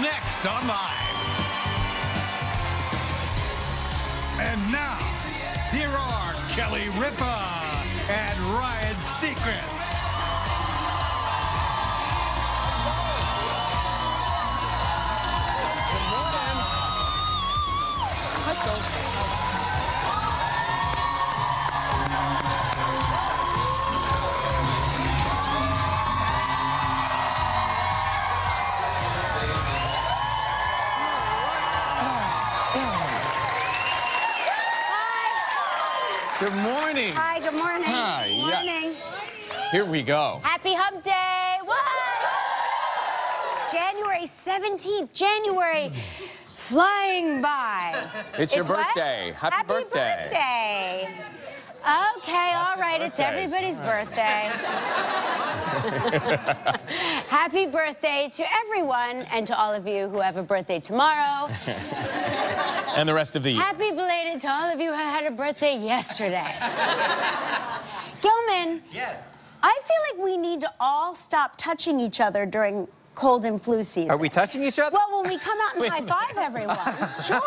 next on Live. And now, here are Kelly Ripa and Ryan Seacrest. Good morning. Hi, Soul. Good morning. Hi, good morning. Hi, good morning. Yes. Here we go. Happy Hump Day. Woo! January 17th, January flying by. It's your birthday. What? Happy birthday. Okay, all right, it's everybody's birthday. Happy birthday to everyone and to all of you who have a birthday tomorrow. And the rest of the year. Happy belated to all of you who had a birthday yesterday. Gilman. Yes. I feel like we need to all stop touching each other during cold and flu season. Are we touching each other? Well, when we come out and high-five everyone. Sure.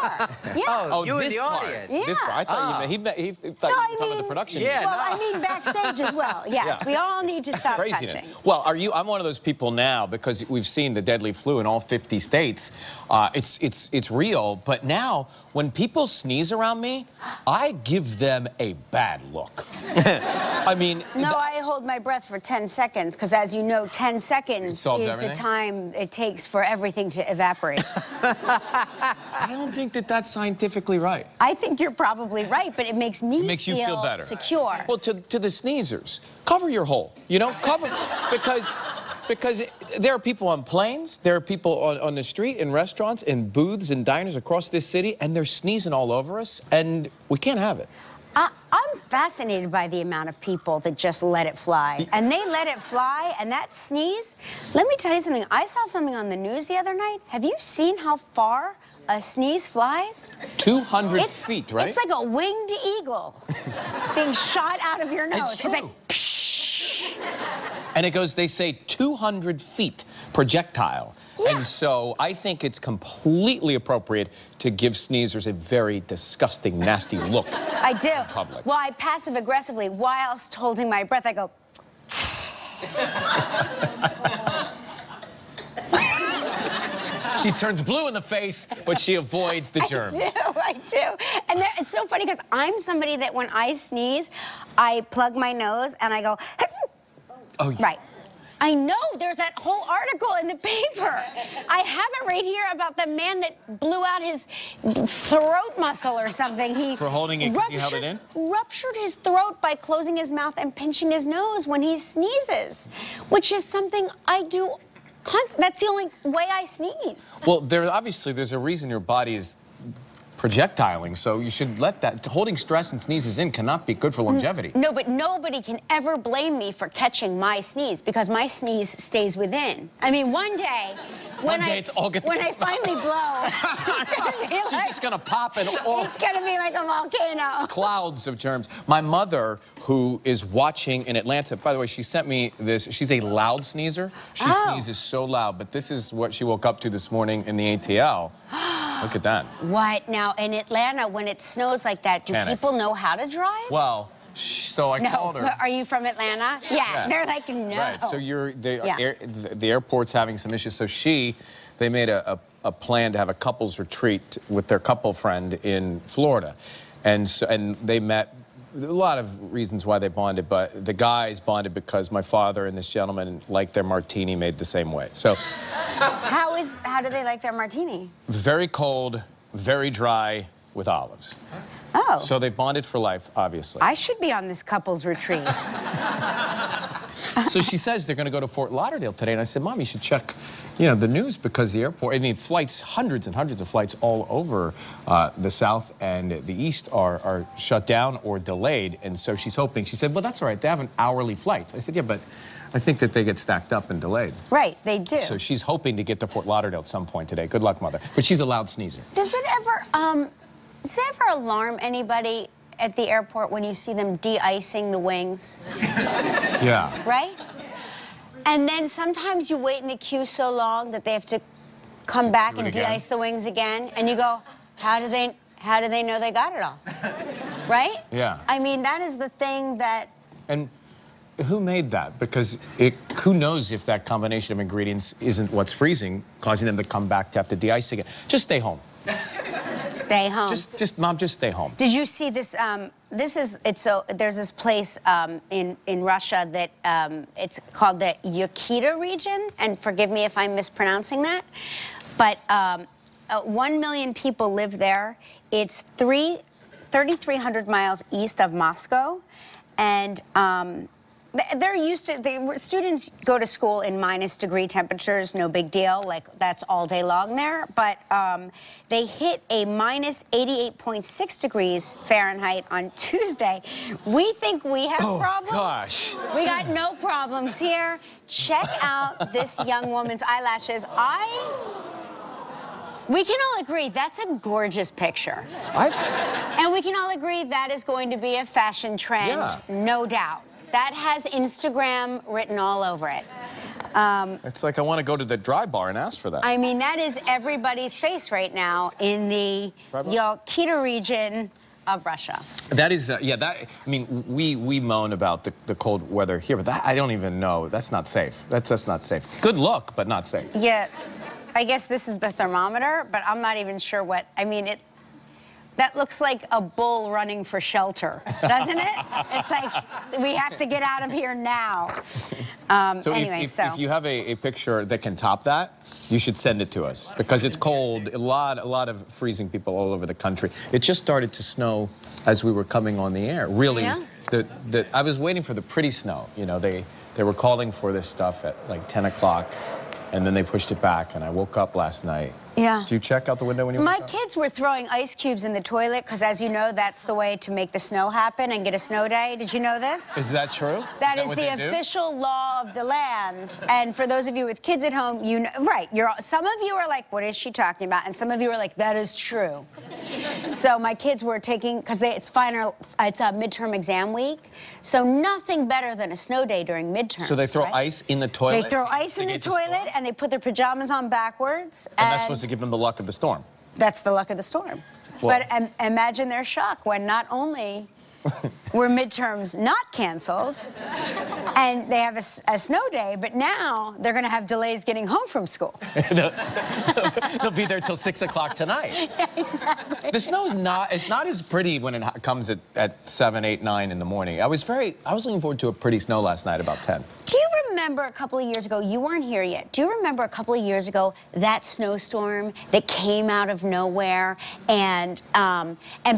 Yeah. Oh, you in the audience. Yeah. This part. I thought you meant, he thought no, you were talking about the production. Yeah, well, no. I mean backstage as well. Yes, yeah. We all need to stop touching. Well, are you, I'm one of those people now, because we've seen the deadly flu in all 50 states. It's real, but now, when people sneeze around me, I give them a bad look. I mean... No, I hold my breath for 10 seconds, because as you know, 10 seconds is the time it takes for everything to evaporate. I don't think that that's scientifically right. I think you're probably right, but it makes me feel better. Secure. Well, to the sneezers, cover your hole, you know? Cover, because there are people on planes, there are people on the street, in restaurants, in booths, in diners across this city, and they're sneezing all over us, and we can't have it. I'm fascinated by the amount of people that just let it fly. And they let it fly, and that sneeze... Let me tell you something. I saw something on the news the other night. Have you seen how far a sneeze flies? 200 feet, right? It's like a winged eagle being shot out of your nose. It's true. It's like... And it goes, they say, 200 feet projectile. Yeah. And so I think it's completely appropriate to give sneezers a very disgusting, nasty look. I do. In public. Well, I passive-aggressively, whilst holding my breath, I go... She turns blue in the face, but she avoids the germs. I do. And it's so funny, because I'm somebody that when I sneeze, I plug my nose and I go... Oh, yeah. Right. I know, there's that whole article in the paper. I have it right here about the man that blew out his throat muscle or something. He For holding it, because he held it in? Ruptured his throat by closing his mouth and pinching his nose when he sneezes, which is something I do constantly. That's the only way I sneeze. Well, obviously there's a reason your body is projectiling, so you should let that. Holding stress and sneezes in cannot be good for longevity. No, but nobody can ever blame me for catching my sneeze, because my sneeze stays within. I mean, one day, when I finally blow, it's gonna be like, she's just gonna pop and all. It's gonna be like a volcano. Clouds of germs. My mother, who is watching in Atlanta, by the way, she sent me this. She's a loud sneezer. She sneezes so loud, but this is what she woke up to this morning in the ATL. Look at that. What? Now, in Atlanta, when it snows like that, do people know how to drive? Well, so I called her. Are you from Atlanta? Yeah. They're like, no. Right, so the airport's having some issues. So they made a plan to have a couples retreat with their couple friend in Florida. And they met. There's a lot of reasons why they bonded, but the guys bonded because my father and this gentleman liked their martini made the same way. So... How do they like their martini? Very cold, very dry, with olives. Oh. So they bonded for life, obviously. I should be on this couple's retreat. So she says they're going to go to Fort Lauderdale today, and I said, Mom, you should check, you know, the news, because the airport, I mean, flights, hundreds and hundreds of flights all over the South and the East are shut down or delayed, and so she's hoping, she said, well, that's all right, they have an hourly flight. I said, yeah, but I think that they get stacked up and delayed. Right, they do. So she's hoping to get to Fort Lauderdale at some point today. Good luck, Mother. But she's a loud sneezer. Does it ever alarm anybody at the airport when you see them de-icing the wings? Yeah. Right? And then sometimes you wait in the queue so long that they have to come back and de-ice the wings again, and you go, how do they know they got it all? Right? Yeah. I mean, that is the thing that... And who made that? Because who knows if that combination of ingredients isn't what's freezing, causing them to come back to have to de-ice again. Just stay home. Stay home. Mom, just stay home. Did you see this? There's this place in Russia that it's called the Yakita region, and forgive me if I'm mispronouncing that, but 1 million people live there. It's 3,300 miles east of Moscow, and they're used to, students go to school in -degree temperatures, no big deal, like that's all day long there, but they hit a -88.6 degrees Fahrenheit on Tuesday. We think we have problems. Oh, gosh. We got no problems here. Check out this young woman's eyelashes. We can all agree that's a gorgeous picture. And we can all agree that is going to be a fashion trend, no doubt. That has Instagram written all over it. It's like I want to go to the dry bar and ask for that. I mean, that is everybody's face right now in the Yakita region of Russia. That is, I mean, we moan about the cold weather here, but that, I don't even know. That's not safe. That's not safe. Good luck, but not safe. Yeah, I guess this is the thermometer, but I'm not even sure what, I mean, that looks like a bull running for shelter, doesn't it? It's like, we have to get out of here now. If you have a picture that can top that, you should send it to us, because it's cold, a lot of freezing people all over the country. It just started to snow as we were coming on the air, really. Yeah. I was waiting for the pretty snow. You know, they were calling for this stuff at like 10 o'clock, and then they pushed it back, and I woke up last night. Yeah. Do you check out the window when you wake up? My kids were throwing ice cubes in the toilet because, as you know, that's the way to make the snow happen and get a snow day. Did you know this? Is that true? That is the official law of the land. And for those of you with kids at home, you know, right, some of you are like, what is she talking about? And some of you are like, that is true. So my kids were taking, because it's midterm exam week, so nothing better than a snow day during midterm. So they throw ice in the toilet? They throw ice in the toilet, and they put their pajamas on backwards. And that's supposed to give them the luck of the storm. That's the luck of the storm. Well, but imagine their shock when not only were midterms not canceled and they have a snow day, but now they're going to have delays getting home from school. They'll be there till 6 o'clock tonight. Yeah, exactly. The snow's not as pretty when it comes at 7, 8, 9 in the morning. I was looking forward to a pretty snow last night about 10. Do you remember a couple of years ago, you weren't here yet, do you remember a couple of years ago that snowstorm that came out of nowhere and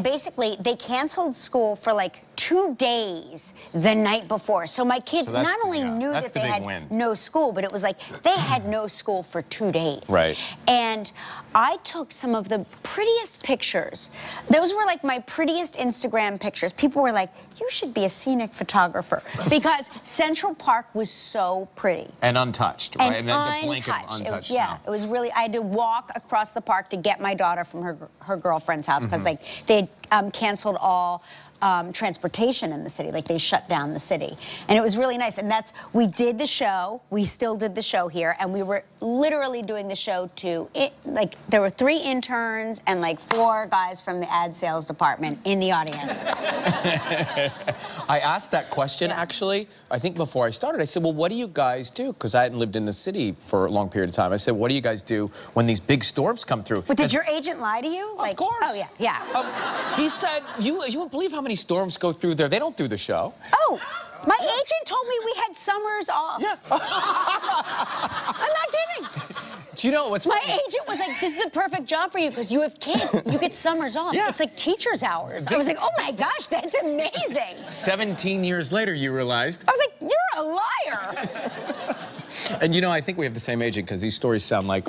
basically they canceled school for like 2 days the night before. So my kids not only knew that they had no school, but it was like they had no school for 2 days. Right. And I took some of the prettiest pictures. Those were like my prettiest Instagram pictures. People were like, you should be a scenic photographer because Central Park was so pretty. And untouched, right? And then the blanket of untouched. It was really, I had to walk across the park to get my daughter from her girlfriend's house because like they had canceled all transportation in the city, like they shut down the city. And it was really nice, and we did the show, we still did the show here, and we were literally doing the show like, there were 3 interns and like 4 guys from the ad sales department in the audience. I asked that question, actually, I think before I started, I said, well, what do you guys do? Because I hadn't lived in the city for a long period of time. I said, what do you guys do when these big storms come through? But did your agent lie to you? Like, of course. Oh, yeah, yeah. He said, you wouldn't believe how many storms go through there. They don't do the show. Oh, my agent told me we had summers off. Yeah. I'm not kidding. Do you know what's funny? My agent was like, this is the perfect job for you because you have kids. You get summers off. Yeah. It's like teacher's hours. I was like, oh my gosh, that's amazing. 17 years later, you realized. I was like, you're a liar. And you know, I think we have the same agent because these stories sound like...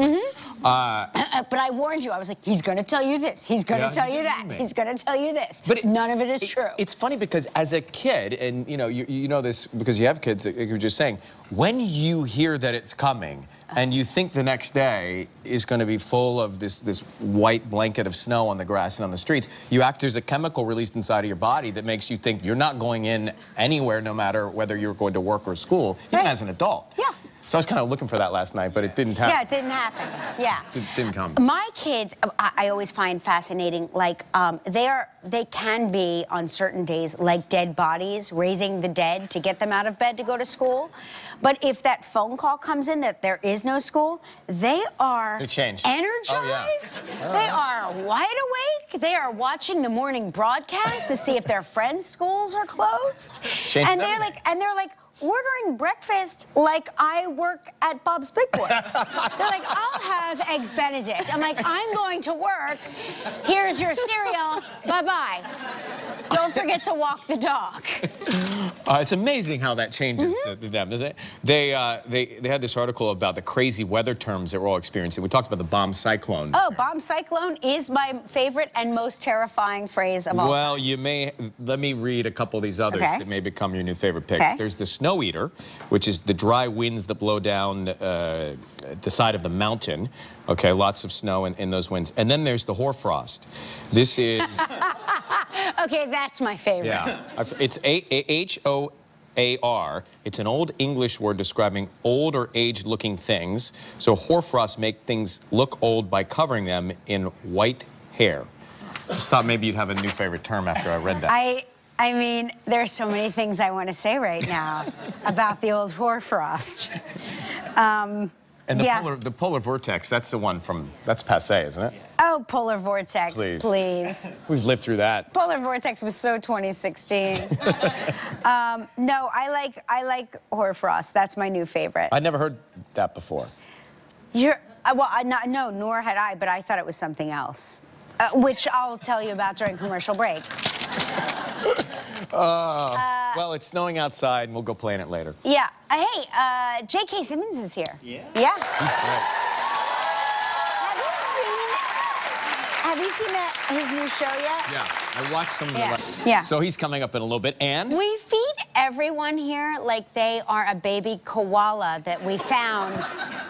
But I warned you. I was like, he's going to tell you this. He's going to tell you that. He's going to tell you this. But none of it is true. It's funny because as a kid, and you know, you know this because you have kids, like you were just saying, when you hear that it's coming and you think the next day is going to be full of this white blanket of snow on the grass and on the streets, there's a chemical released inside of your body that makes you think you're not going in anywhere no matter whether you're going to work or school, even as an adult. Yeah. So I was kind of looking for that last night, but it didn't happen. Yeah, it didn't happen. Yeah. It didn't come. My kids, I always find fascinating, like, they can be, on certain days, like dead bodies, raising the dead to get them out of bed to go to school. But if that phone call comes in that there is no school, they are energized. Oh, yeah. They are wide awake. They are watching the morning broadcast to see if their friends' schools are closed. And they're like ordering breakfast like I work at Bob's Big Boy. They're like, I'll have Eggs Benedict. I'm like, I'm going to work. Here's your cereal. Bye-bye. Don't forget to walk the dog. It's amazing how that changes them, isn't it? They had this article about the crazy weather terms that we're all experiencing. We talked about the bomb cyclone. Oh, bomb cyclone is my favorite and most terrifying phrase of all time. Well, you may, let me read a couple of these others that may become your new favorite picks. Okay. There's the snow eater, which is the dry winds that blow down the side of the mountain. Okay, lots of snow in those winds. And then there's the hoarfrost. This is... Okay, that's my favorite. Yeah, it's H-O-A-R. It's an old English word describing old or aged-looking things. So hoarfrost make things look old by covering them in white hair. I just thought maybe you'd have a new favorite term after I read that. I mean, there's so many things I want to say right now about the old hoarfrost. And the polar vortex, that's the one from, that's passé, isn't it? Oh, polar vortex, please. We've lived through that. Polar vortex was so 2016. No, I like hoarfrost. That's my new favorite. I'd never heard that before. No, nor had I, but I thought it was something else, which I'll tell you about during commercial break. Well, it's snowing outside, and we'll go play in it later. Yeah. Hey, J.K. Simmons is here. Yeah. Yeah. He's great. Have you seen his new show yet? Yeah. I watched some of the last. Yeah. So he's coming up in a little bit, and... We feed everyone here like they are a baby koala that we found,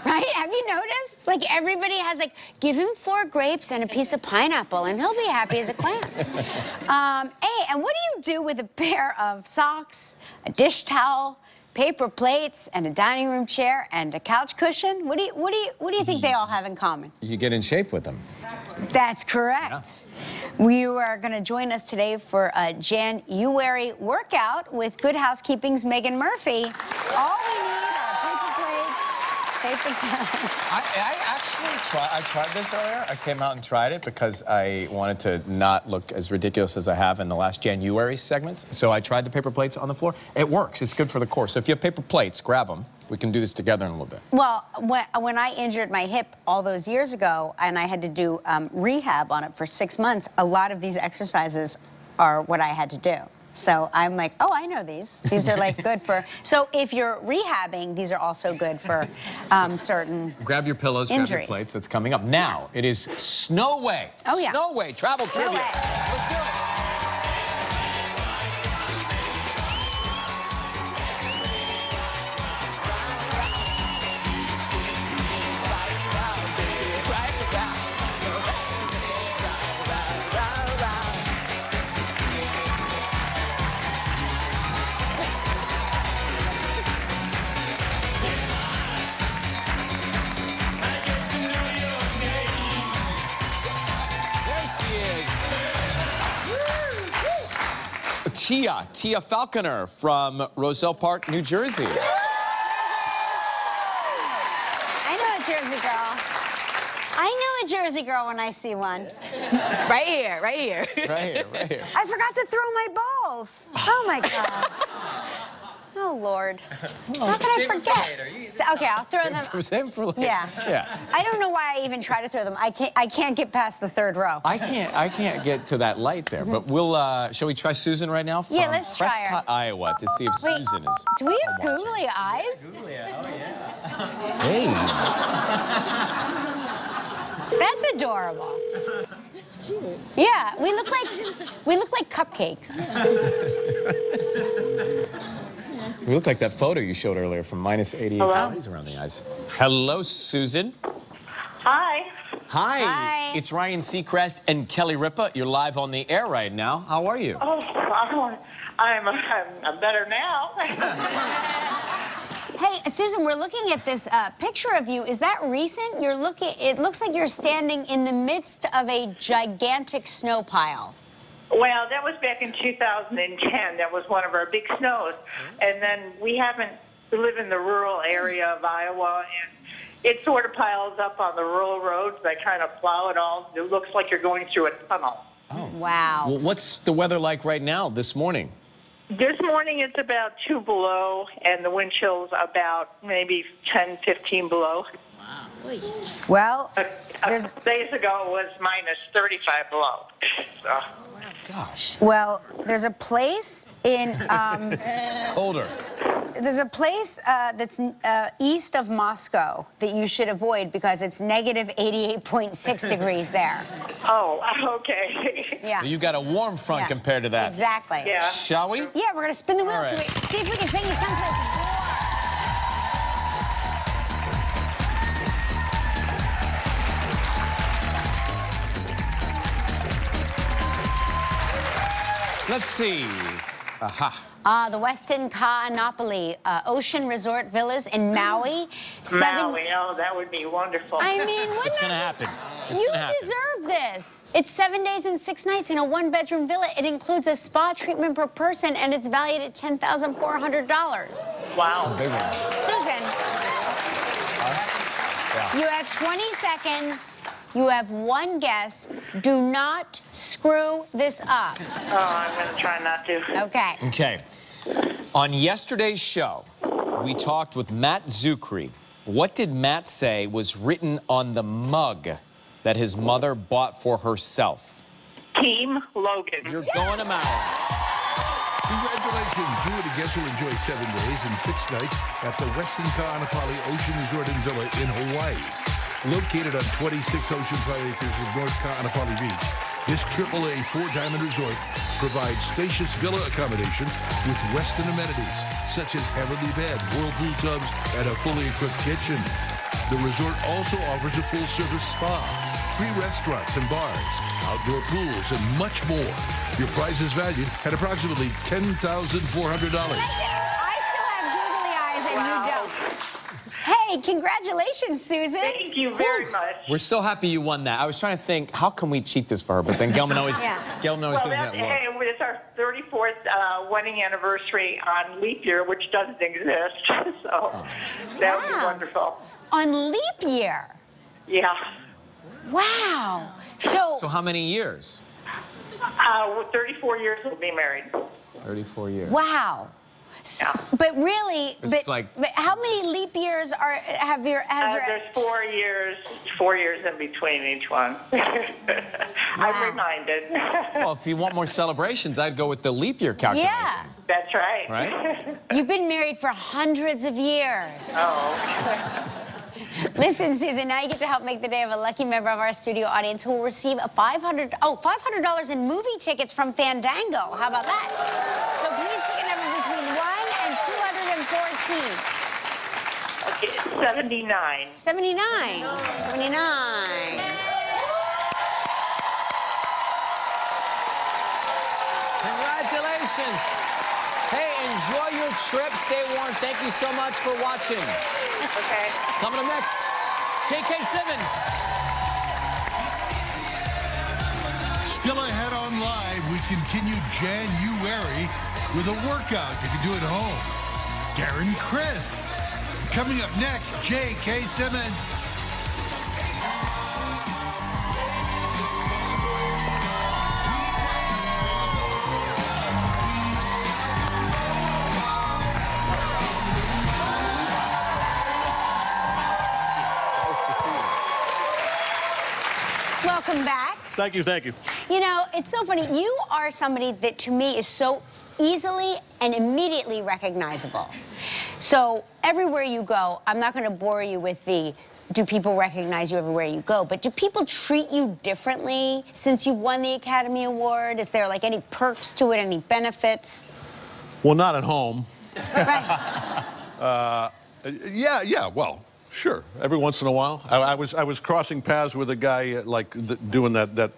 right? Have you noticed? Like, everybody has, like, give him 4 grapes and a piece of pineapple, and he'll be happy as a clam. Hey, and what do you do with a pair of socks, a dish towel, paper plates, and a dining room chair, and a couch cushion? What do you think they all have in common? You get in shape with them. That's correct. Yeah. You are going to join us today for a January workout with Good Housekeeping's Megan Murphy. All we need are paper plates, paper towels. I actually tried this earlier. I came out and tried it because I wanted to not look as ridiculous as I have in the last January segments. So I tried the paper plates on the floor. It works. It's good for the core. So if you have paper plates, grab them. We can do this together in a little bit. Well, when I injured my hip all those years ago and I had to do rehab on it for 6 months, a lot of these exercises are what I had to do. So I'm like, oh, I know these. These are, like, good for... So if you're rehabbing, these are also good for certain Grab your pillows, injuries. Grab your plates. It's coming up. Now, it is Snow Way. Oh, yeah. Snow Way Travel Trivia. Let's do it. Tia Falconer from Roselle Park, New Jersey. I know a Jersey girl. I know a Jersey girl when I see one. Right here, right here. Right here, right here. I forgot to throw my balls. Oh, my God. Oh, Lord. How could I forget? So, okay, I'll throw them. Same for later. Yeah. Yeah. I don't know why I even try to throw them. I can't get past the third row. I can't get to that light there. But we'll shall we try Susan right now from Prescott, Iowa to see if Susan is. Do we have googly eyes? Googly eyes. Oh, yeah. Hey. That's adorable. That's cute. Yeah, we look like cupcakes. You look like that photo you showed earlier from -88 calories around the eyes. Hello, Susan. Hi. Hi. Hi. It's Ryan Seacrest and Kelly Ripa. You're live on the air right now. How are you? Oh, I'm better now. Hey, Susan, we're looking at this picture of you. Is that recent? You're looking. It looks like you're standing in the midst of a gigantic snow pile. Well, that was back in 2010. That was one of our big snows. And then we live in the rural area of Iowa, and it sort of piles up on the rural roads. They kind of plow it all. It looks like you're going through a tunnel. Oh. Wow. Well, what's the weather like right now this morning? This morning it's about 2 below, and the wind chill's about maybe 10, 15 below. Wow. Well, a days ago it was minus 35 below. So. Oh, wow. Gosh. Well, there's a place in... Colder. There's a place that's east of Moscow that you should avoid because it's negative 88.6 degrees there. Oh, okay. Yeah. Well, you've got a warm front compared to that. Exactly. Yeah. Shall we? Yeah, we're going to spin the wheel. Right. So see if we can take you someplace. Let's see. Aha. The Westin Ka'anapali, Ocean Resort Villas in Maui. Maui, oh, that would be wonderful. I mean, what's going to happen? You deserve this. It's 7 days and 6 nights in a one-bedroom villa. It includes a spa treatment per person, and it's valued at $10,400. Wow. That's a big one. Susan, you have 20 seconds. You have one guess. Do not screw this up. Oh, I'm going to try not to. Okay. Okay. On yesterday's show, we talked with Matt Zucri. What did Matt say was written on the mug that his mother bought for herself? Team Logan. You're going to Maui. Congratulations. You were the guest who enjoyed 7 days and 6 nights at the Westin Ka'anapali Ocean Resort and Villa in Hawaii. Located on 26 oceanfront acres of North Ka'anapali Beach, this AAA 4-diamond resort provides spacious villa accommodations with Western amenities, such as heavenly bed, whirlpool tubs, and a fully equipped kitchen. The resort also offers a full-service spa, 3 restaurants and bars, outdoor pools, and much more. Your prize is valued at approximately $10,400. I still have googly eyes and you don't. Hey, congratulations, Susan. Thank you very much. We're so happy you won that. I was trying to think, how can we cheat this for her? But then Gelman always gives that look. Hey, it's our 34th wedding anniversary on leap year, which doesn't exist. So that would be wonderful. On leap year? Yeah. Wow. So how many years? 34 years we'll be married. 34 years. Wow. Yeah. But really, but how many leap years has there's 4 years in between each one. I'm reminded. Well, if you want more celebrations, I'd go with the leap year calculation. Yeah. That's right. Right? You've been married for hundreds of years. Oh. Listen, Susan, now you get to help make the day of a lucky member of our studio audience who will receive a $500 in movie tickets from Fandango. How about that? So please pick a number between 1 and 214. Okay, 79. 79. 79. Congratulations. Hey, enjoy your trip. Stay warm. Thank you so much for watching. Okay. Coming up next, J.K. Simmons. Still ahead on Live, we continue January with a workout you can do at home. Darren Criss. Coming up next, J.K. Simmons. Welcome back. Thank you, thank you. You know, it's so funny. You are somebody that, to me, is so easily and immediately recognizable. So everywhere you go, I'm not going to bore you with the do people recognize you everywhere you go, but do people treat you differently since you won the Academy Award? Is there, like, any perks to it, any benefits? Well, not at home. Right. Well... Sure. Every once in a while, I was crossing paths with a guy doing that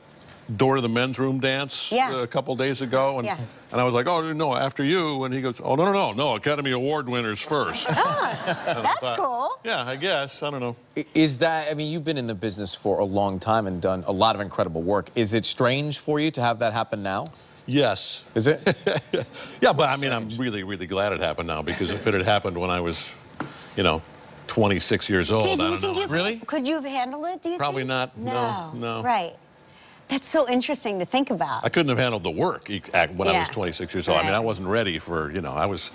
door to the men's room dance a couple days ago, and I was like, oh, no, after you, and he goes, oh, no, no, no, no, Academy Award winners first. That's cool. Yeah, I guess, I don't know. Is that, I mean, you've been in the business for a long time and done a lot of incredible work. Is it strange for you to have that happen now? Yes. Is it? Yeah, but I mean, I'm really, really glad it happened now, because if it had happened when I was, you know, 26 years old, I don't know. Really? Could you have handled it, do you think? Probably not. No. Right. That's so interesting to think about. I couldn't have handled the work when I was 26 years old. Right. I mean, I wasn't ready for, you know, I was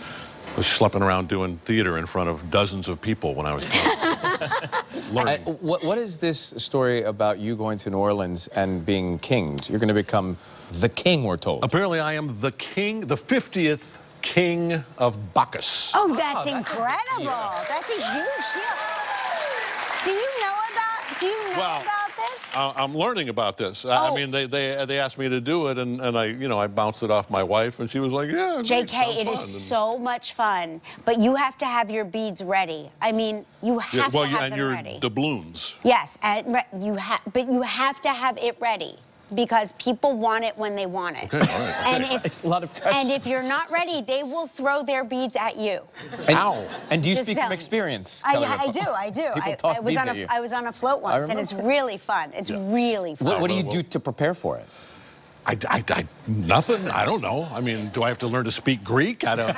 schlepping around doing theater in front of dozens of people when I was 26. Learning. What is this story about you going to New Orleans and being kinged? You're going to become the king, we're told. Apparently, I am the king, the 50th king of Bacchus. Oh, that's incredible. That's a huge deal. Do you know about this? I'm learning about this. Oh. I mean, they asked me to do it, and I, you know, I bounced it off my wife, and she was like, yeah. J.K., it is so much fun, but you have to have your beads ready. I mean, you have to have them ready. And your doubloons. Yes, but you have to have it ready, because people want it when they want it. Okay, all right, okay. It's a lot of pressure. And if you're not ready, they will throw their beads at you. Ow! And do you speak from experience? I do. I was on a float once, and it's really fun. It's really fun. What do you do to prepare for it? Nothing. I don't know. I mean, do I have to learn to speak Greek? I don't.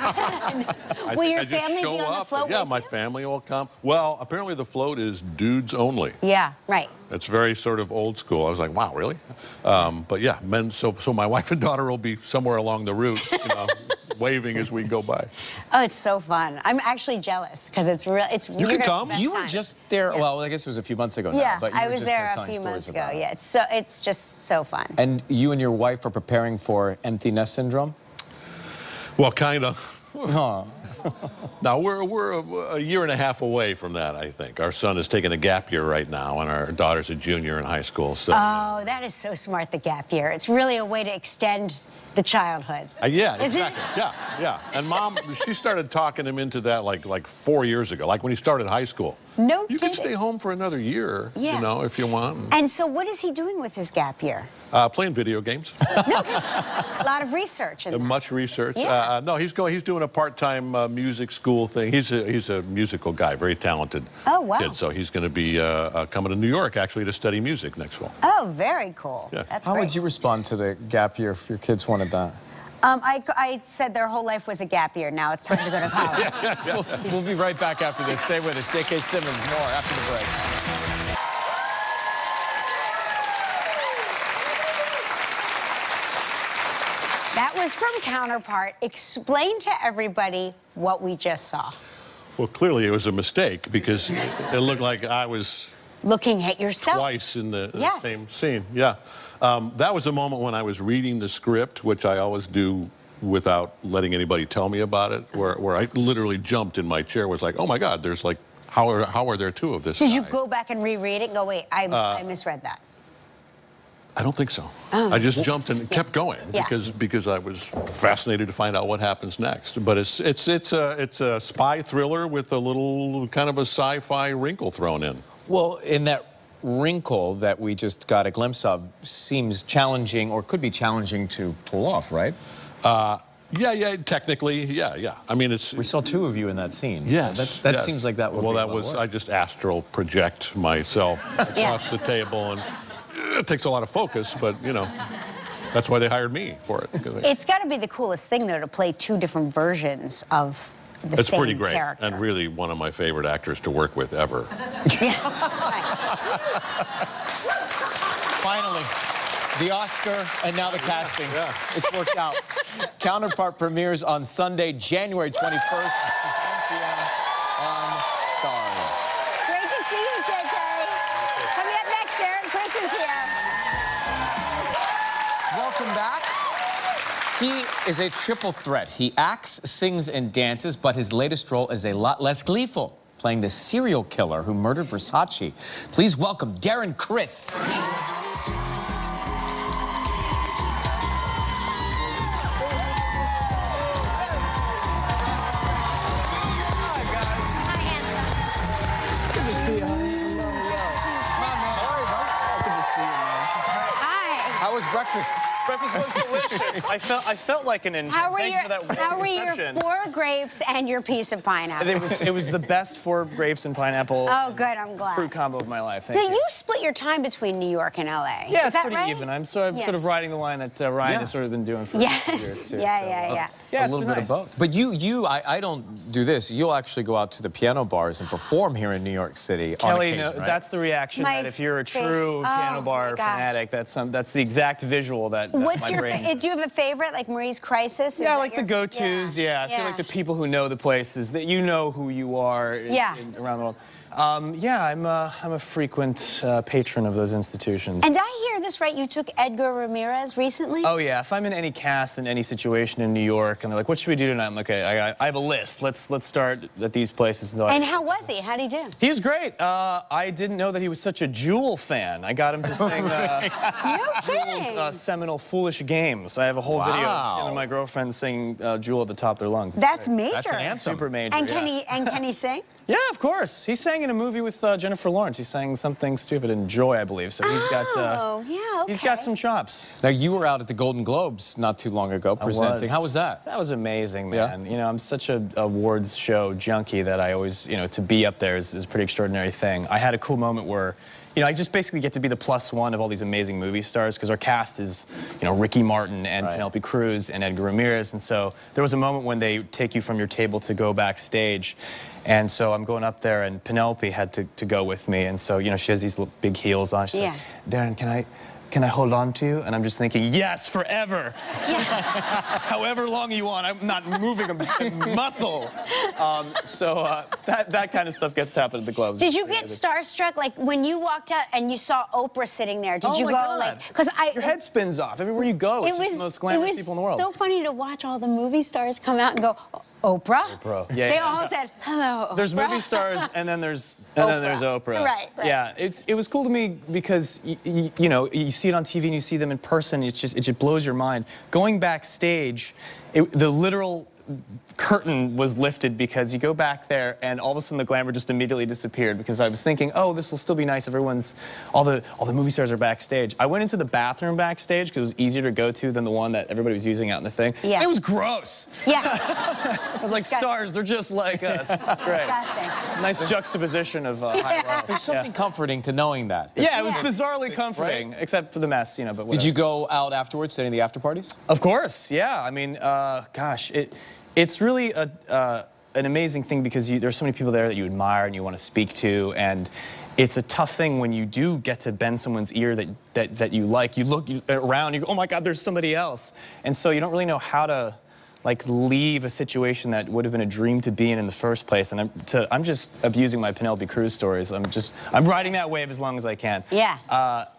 Will your family be on the float? Yeah, my family will come. Well, apparently the float is dudes only. Yeah, right. It's very sort of old school. I was like, wow, really? But yeah, men. So my wife and daughter will be somewhere along the route, you know, waving as we go by. Oh, it's so fun. I'm actually jealous because it's real. You can come. You were just there. Yeah. Well, I guess it was a few months ago now. Yeah, but I was there a few months ago. Yeah, it's just so fun. And you and your wife are preparing for empty nest syndrome? Well, kind of. Huh. Now, we're a year and a half away from that, I think. Our son is taking a gap year right now, and our daughter's a junior in high school. So, oh, that is so smart, the gap year. It's really a way to extend the childhood. Yeah, exactly. Yeah. And Mom, she started talking him into that like 4 years ago, like when he started high school. No kidding. You could stay home for another year, you know, if you want. And so what is he doing with his gap year? Playing video games. A lot of research. Much research. Yeah. No, he's doing a part-time music school thing. He's a musical guy, very talented kid. So he's going to be coming to New York, actually, to study music next fall. Oh, very cool. Yeah. That's How would you respond to the gap year if your kids wanted that? I said their whole life was a gap year. Now it's time to go to college. We'll be right back after this. Stay with us. J.K. Simmons, more after the break. That was from Counterpart. Explain to everybody what we just saw. Well, clearly it was a mistake, because it looked like I was looking at yourself twice in the same scene. Yeah. That was a moment when I was reading the script, which I always do without letting anybody tell me about it, where I literally jumped in my chair, was like, oh my God, there's like, how are there two of this guy? Did you go back and reread it and go, wait, I misread that? I don't think so. Oh. I just jumped and kept going because I was fascinated to find out what happens next. But it's a spy thriller with a little kind of a sci-fi wrinkle thrown in. Well, in that wrinkle that we just got a glimpse of seems challenging, or could be challenging to pull off, right? Technically, yeah. I mean, we saw two of you in that scene. Yes. So that seems like that would be a lot of work. Well, I just astral project myself across the table, and it takes a lot of focus, but, you know, that's why they hired me for it. It's got to be the coolest thing, though, to play two different versions of the same pretty great character. And really one of my favorite actors to work with ever. Finally, the Oscar and now the casting. Yeah. It's worked out. Counterpart premieres on Sunday, January 21st. He is a triple threat. He acts, sings, and dances, but his latest role is a lot less gleeful, playing the serial killer who murdered Versace. Please welcome Darren Criss. How was breakfast? Breakfast was delicious. I felt like an intern. How were your four grapes and your piece of pineapple? It was the best four grapes and pineapple. Oh, good. I'm glad. Fruit combo of my life. Thank you. You split your time between New York and LA. Yeah, it's pretty even. I'm sort of riding the line that Ryan has sort of been doing for a few years too. Yeah, it's a little bit of both. But I don't do this. You'll actually go out to the piano bars and perform here in New York City. Kelly, on occasion, right? That's the reaction that if you're a true piano bar fanatic, that's the exact visual that. What's your do you have a favorite, like Marie's Crisis? Yeah, like the go-tos. Yeah, I feel like the people who know the places, that you know who you are around the world. I'm a frequent patron of those institutions. And I hear this right, you took Edgar Ramirez recently? Oh yeah, if I'm in any cast in any situation in New York and they're like, what should we do tonight? I'm like, okay, I have a list. Let's start at these places. And how was he? How'd he do? He was great. I didn't know that he was such a Jewel fan. I got him to sing Jewel's seminal Foolish Games. I have a whole video of him and my girlfriend singing Jewel at the top of their lungs. That's major. That's an anthem. Super major, And can he sing? Yeah, of course. He sang in a movie with Jennifer Lawrence. He sang Something Stupid in Joy, I believe. So he's he's got some chops. Now, you were out at the Golden Globes not too long ago presenting. How was that? That was amazing, man. Yeah. You know, I'm such an awards show junkie that I always, you know, to be up there is a pretty extraordinary thing. I had a cool moment where, you know, I just basically get to be the plus one of all these amazing movie stars because our cast is, you know, Ricky Martin and Penelope Cruz and Edgar Ramirez. And so there was a moment when they take you from your table to go backstage. And so I'm going up there and Penelope had to go with me. And so, you know, she has these big heels on. She's like, Darren, can I hold on to you? And I'm just thinking, yes, forever. Yeah. However long you want, I'm not moving a muscle. That kind of stuff gets to happen at the Globes. Did you get starstruck? Like when you walked out and you saw Oprah sitting there, did you go your head spins off everywhere you go. It's just the most glamorous people in the world. It was so funny to watch all the movie stars come out and go, Oprah? Yeah, they all said, hello, Oprah. There's movie stars, and then there's Oprah. Right. Yeah, it was cool to me because, you know, you see it on TV and you see them in person. It just blows your mind. Going backstage, the literal curtain was lifted because you go back there and all of a sudden the glamour just immediately disappeared because I was thinking, oh, this will still be nice. Everyone's, all the movie stars are backstage. I went into the bathroom backstage because it was easier to go to than the one that everybody was using out in the thing. Yeah. And it was gross. Yeah. I was like, stars, they're just like us. It's great. Disgusting. Nice juxtaposition of high love. There's something comforting to knowing that. Yeah, it was bizarrely comforting, except for the mess, you know, but whatever. Did you go out afterwards to any of the after parties? Of course, yeah. I mean, gosh, it's really an amazing thing because there's so many people there that you admire and you want to speak to, and it's a tough thing when you do get to bend someone's ear that you like. You look around, you go, oh my God, there's somebody else, and so you don't really know how to like leave a situation that would have been a dream to be in the first place. And I'm just abusing my Penelope Cruz stories. I'm riding that wave as long as I can. Yeah.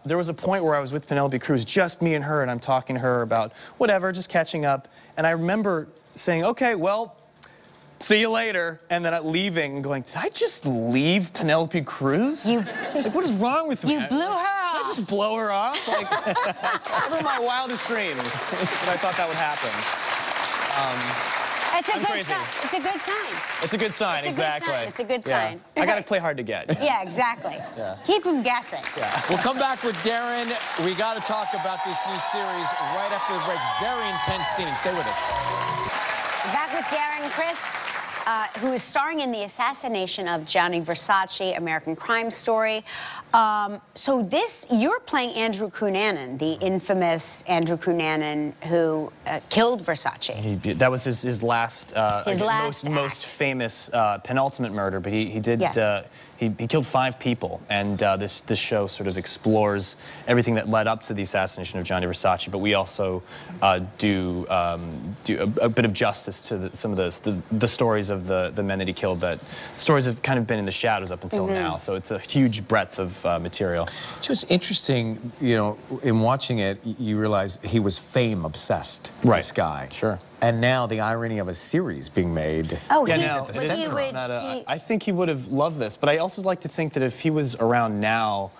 There was a point where I was with Penelope Cruz, just me and her, and I'm talking to her about whatever, just catching up, and I remember saying, okay, well, see you later, and then leaving and going, did I just leave Penelope Cruz? Like, what is wrong with me? You blew her off. Did I just blow her off? Like, those were my wildest dreams that I thought that would happen. It's a good sign. It's a good sign, It's a good sign. I got to play hard to get. Yeah, exactly. Yeah. Keep them guessing. Yeah. We'll come back with Darren. We got to talk about this new series right after the break. Very intense scene. Stay with us. Back with Darren Criss, who is starring in The Assassination of Gianni Versace, American Crime Story. You're playing Andrew Cunanan, the infamous Andrew Cunanan who killed Versace. That was his last most famous penultimate murder, but he killed 5 people, and this show sort of explores everything that led up to the assassination of Gianni Versace. But we also do a bit of justice to some of the stories of the men that he killed. That stories have kind of been in the shadows up until now. So it's a huge breadth of material. So it's interesting, you know, in watching it, you realize he was fame obsessed. Right. This guy. Sure. And now the irony of a series being made. Oh, yeah, I think he would have loved this, but I also like to think that if he was around now,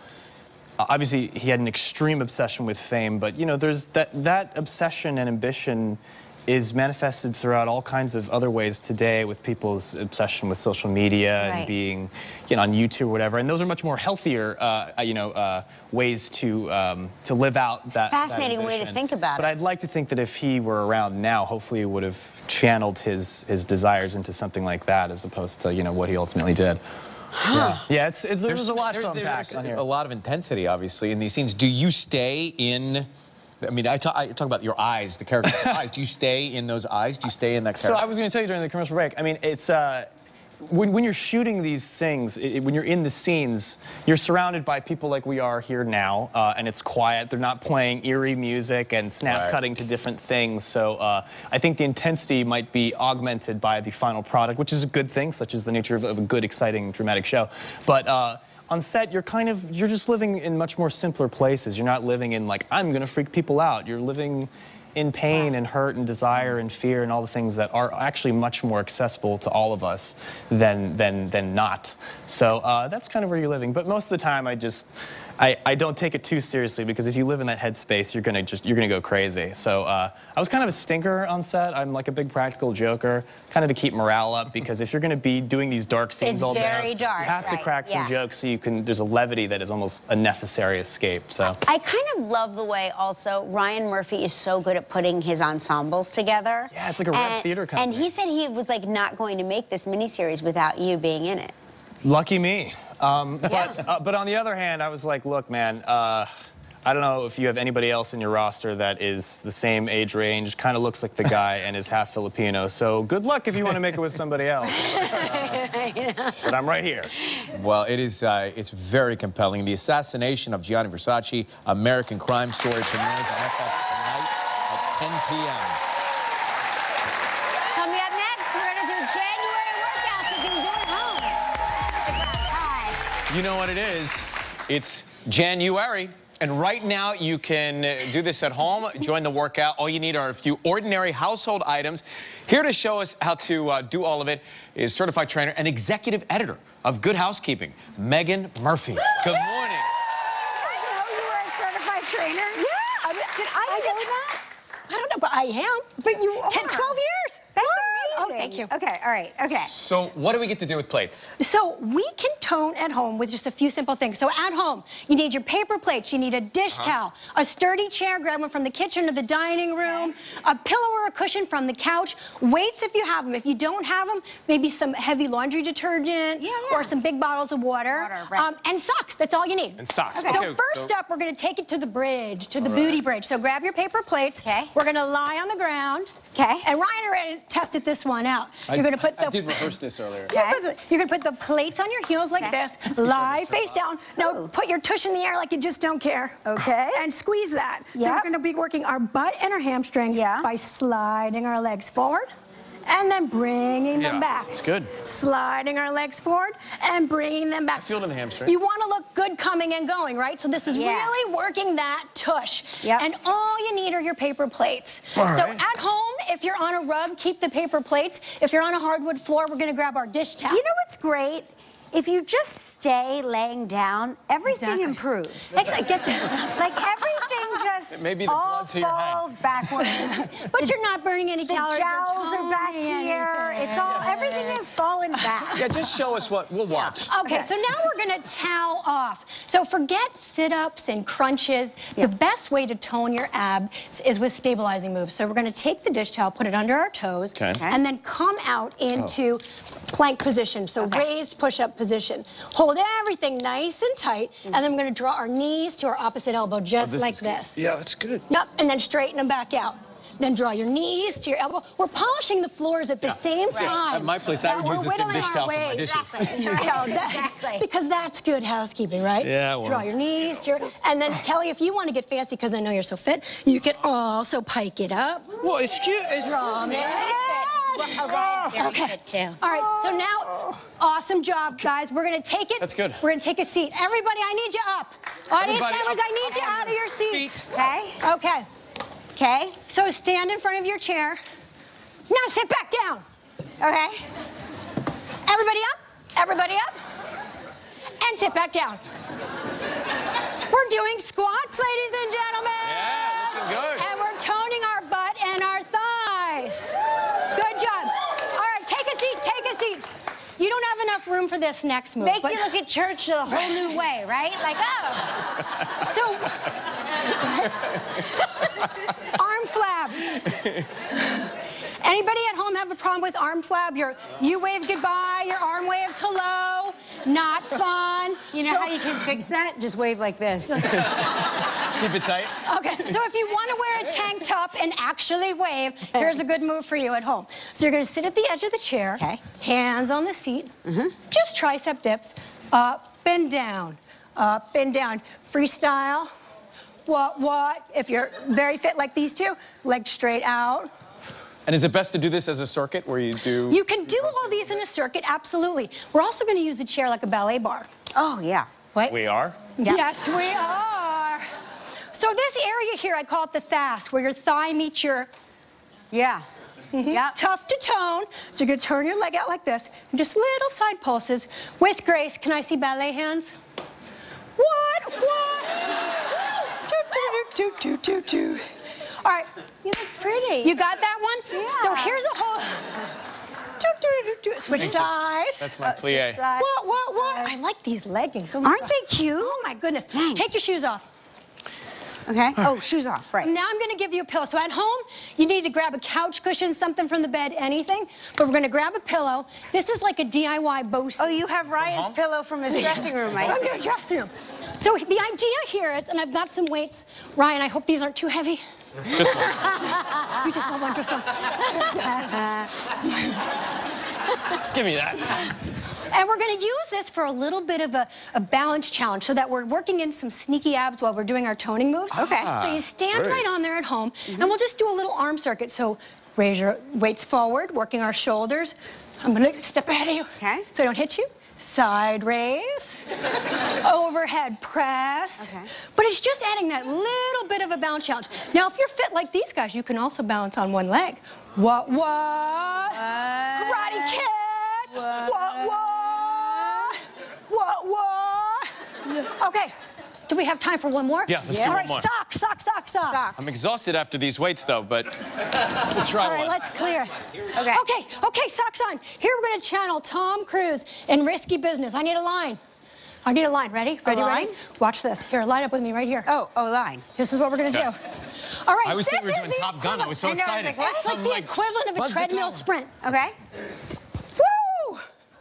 obviously he had an extreme obsession with fame, but you know, there's that obsession and ambition is manifested throughout all kinds of other ways today, with people's obsession with social media and being, you know, on YouTube or whatever. And those are much more healthier, you know, ways to live out that. Fascinating way to think about it. But I'd like to think that if he were around now, hopefully he would have channeled his desires into something like that, as opposed to, you know, what he ultimately did. Huh. Yeah, there's a lot to unpack on here. A lot of intensity, obviously, in these scenes. Do you stay in? I mean, I talk about your eyes, the character's eyes. Do you stay in those eyes? Do you stay in that character? So I was going to tell you during the commercial break. I mean, it's when you're shooting these things, when you're in the scenes, you're surrounded by people like we are here now, and it's quiet. They're not playing eerie music and snap-cutting to different things. So I think the intensity might be augmented by the final product, which is a good thing, such as the nature of a good, exciting, dramatic show. But on set, you're kind of, you're just living in much more simpler places. You're not living in, like, I'm gonna freak people out. You're living in pain and hurt and desire and fear and all the things that are actually much more accessible to all of us than not. So that's kind of where you're living. But most of the time, I don't take it too seriously, because if you live in that headspace, you're gonna go crazy. So I was kind of a stinker on set. I'm like a big practical joker, kind of to keep morale up, because if you're gonna be doing these dark scenes all day, you have to crack some jokes so you can. There's a levity that is almost a necessary escape. So I kind of love the way also Ryan Murphy is so good at putting his ensembles together. Yeah, it's like a rap theater kind of thing. And he said he was like not going to make this miniseries without you being in it. Lucky me. But on the other hand, I was like, look, man, I don't know if you have anybody else in your roster that is the same age range, kind of looks like the guy, and is half Filipino. So good luck if you want to make it with somebody else. But I'm right here. Well, it is, it's very compelling. The Assassination of Gianni Versace, American Crime Story, premieres on FX tonight at 10 p.m. You know what it is? It's January, and right now you can do this at home, join the workout. All you need are a few ordinary household items. Here to show us how to do all of it is certified trainer and executive editor of Good Housekeeping, Megan Murphy. Good morning. I didn't know you were a certified trainer. Yeah. I mean, did I just know that? I don't know, but I am. But you are. 10, 12 years. That's amazing. Oh, thank you. Okay, all right, okay. So what do we get to do with plates? So we can tone at home with just a few simple things. So at home, you need your paper plates, you need a dish towel, a sturdy chair, grab one from the kitchen to the dining room, a pillow or a cushion from the couch, weights if you have them. If you don't have them, maybe some heavy laundry detergent or some big bottles of water. And socks, that's all you need. And socks. Okay. So first up, we're gonna take it to the bridge, to the booty bridge. So grab your paper plates. Okay. We're gonna lie on the ground. Okay. And Ryan already tested this one out. You're going to put the... I did rehearse this earlier. You're going to put the plates on your heels like this, lie face down. Now put your tush in the air like you just don't care. Okay. And squeeze that. Yep. So we're going to be working our butt and our hamstrings by sliding our legs forward and then bringing them back. It's good. Sliding our legs forward and bringing them back. I feel it in the hamstring. You want to look good coming and going, right? So this is really working that tush. And all you need are your paper plates. So at home, if you're on a rug, keep the paper plates. If you're on a hardwood floor, we're going to grab our dish towel. You know what's great? If you just stay laying down, everything improves. Like everything just all falls backwards. But you're not burning any calories. The jowls are back here. It's all, everything is falling back. Yeah, just show us what, we'll watch. Okay, so now we're gonna towel off. So forget sit-ups and crunches. The best way to tone your abs is with stabilizing moves. So we're gonna take the dish towel, put it under our toes, and then come out into plank position. So raised push-up position. Hold everything nice and tight, and then we're going to draw our knees to our opposite elbow, just like this. Yeah, that's good. Yep, and then straighten them back out. Then draw your knees to your elbow. We're polishing the floors at the same time. At my place, I would use this dish towel for my dishes. Exactly. Because that's good housekeeping, right? Yeah. Well. Draw your knees, and then Kelly, if you want to get fancy, because I know you're so fit, you can also pike it up. Well, excuse me. Okay. All right. So now, awesome job, guys. We're gonna take it. That's good. We're gonna take a seat. Everybody, I need you up. Audience members, I need you out of your seats. Okay. Okay. Okay. So stand in front of your chair. Now sit back down. Okay. Everybody up. Everybody up. And sit back down. We're doing squats, ladies and gentlemen. Yeah, looking good. And we're toning our butt and our thighs. for this next move. Makes you look at church a whole new way, right? Like, oh. So, arm flab. Anybody at home have a problem with arm flab? You wave goodbye, your arm waves hello. Not fun. You know how you can fix that? Just wave like this. Keep it tight. Okay, so if you want to wear a tank top and actually wave, here's a good move for you at home. So you're going to sit at the edge of the chair, hands on the seat, just tricep dips, up and down, freestyle, what, if you're very fit like these two, leg straight out. And is it best to do this as a circuit where you do... You can do all these in a circuit, absolutely. We're also going to use the chair like a ballet bar. Oh, yeah. What? We are? Yeah. Yes, we are. So this area here, I call it the thas, where your thigh meets your... Yeah. Tough to tone. So you're going to turn your leg out like this, and just little side pulses with grace. Can I see ballet hands? What? What? Do, do, do, do, do, do. All right. You look pretty. You got that one? Yeah. So here's a whole... Switch sides. That's my plie. What, what? I like these leggings. Oh, aren't they cute? Oh, my goodness. Thanks. Take your shoes off. Okay. Oh, shoes off, right. Now I'm going to give you a pillow. So at home, you need to grab a couch cushion, something from the bed, anything. But we're going to grab a pillow. This is like a DIY Bose. Oh, you have Ryan's pillow from his dressing room, I see. From your dressing room. So the idea here is, and I've got some weights. Ryan, I hope these aren't too heavy. Just one. You just want one, just one. Give me that. And we're going to use this for a little bit of a balance challenge so that we're working in some sneaky abs while we're doing our toning moves. Okay. So you stand right on there at home, and we'll just do a little arm circuit. So raise your weights forward, working our shoulders. I'm going to step ahead of you. Okay. So I don't hit you. Side raise, overhead press, but it's just adding that little bit of a balance challenge. Now, if you're fit like these guys, you can also balance on one leg. What? Karate kick. What? What? Okay. Do we have time for one more? Yeah, let's do one more. Socks, socks, socks, socks. I'm exhausted after these weights, though, but we'll try one. All right, let's clear. Okay. Okay, okay, socks on. Here we're going to channel Tom Cruise in Risky Business. I need a line. I need a line. Ready? Ready, ready? Watch this. Here, line up with me right here. Oh, oh, line. This is what we're going to do. All right, I always think we were doing Top Gun. I was so excited. It's like the equivalent of a treadmill sprint, okay? Woo!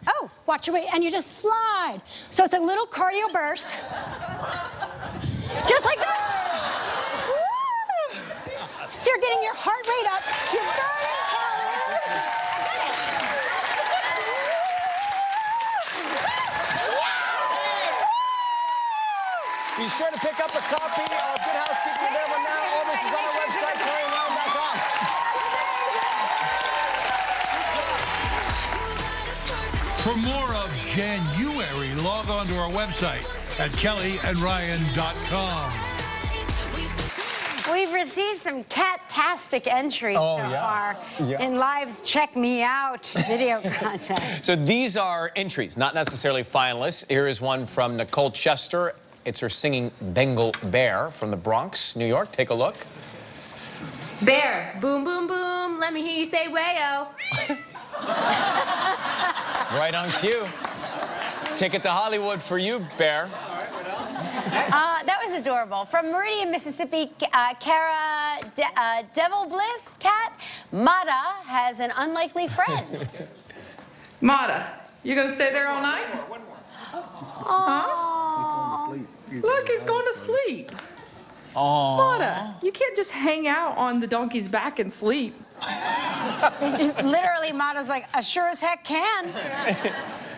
Oh, watch your weight, and you just slide. So it's a little cardio burst. Just like that. Woo! So you're getting your heart rate up. You're burning calories. Be sure to pick up a copy of Good Housekeeping available now. All this is on our website, CoreyLown.com. For more of January, log on to our website at kellyandryan.com. We've received some catastic entries so far in Live's Check Me Out video contest. So these are entries, not necessarily finalists. Here is one from Nicole Chester. It's her singing Bengal Bear from the Bronx, New York. Take a look. Bear, boom, boom, boom, let me hear you say wayo. Right on cue. Ticket to Hollywood for you, Bear. That was adorable. From Meridian, Mississippi, Cara Devil Bliss Cat, Mata has an unlikely friend. Mata, you gonna stay there all night? One more. Huh? Look, he's going to sleep. Aww. Mata, you can't just hang out on the donkey's back and sleep. Literally, Mata's like, I sure as heck can.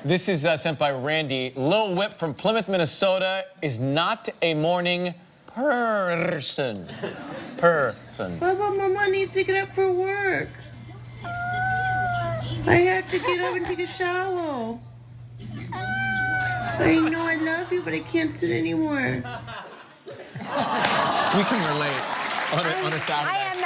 This is sent by Randy. Lil Whip from Plymouth, Minnesota is not a morning person. What about my mom needs to get up for work? I have to get up and take a shower. I know I love you, but I can't sit anymore. We can relate on a Saturday. I am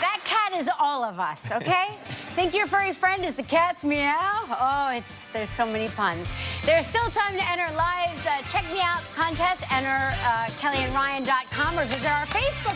that cat is all of us, okay? Think your furry friend is the cat's meow? Oh, there's so many puns. There's still time to enter Live's Check Me Out contest. Enter kellyandryan.com or visit our Facebook.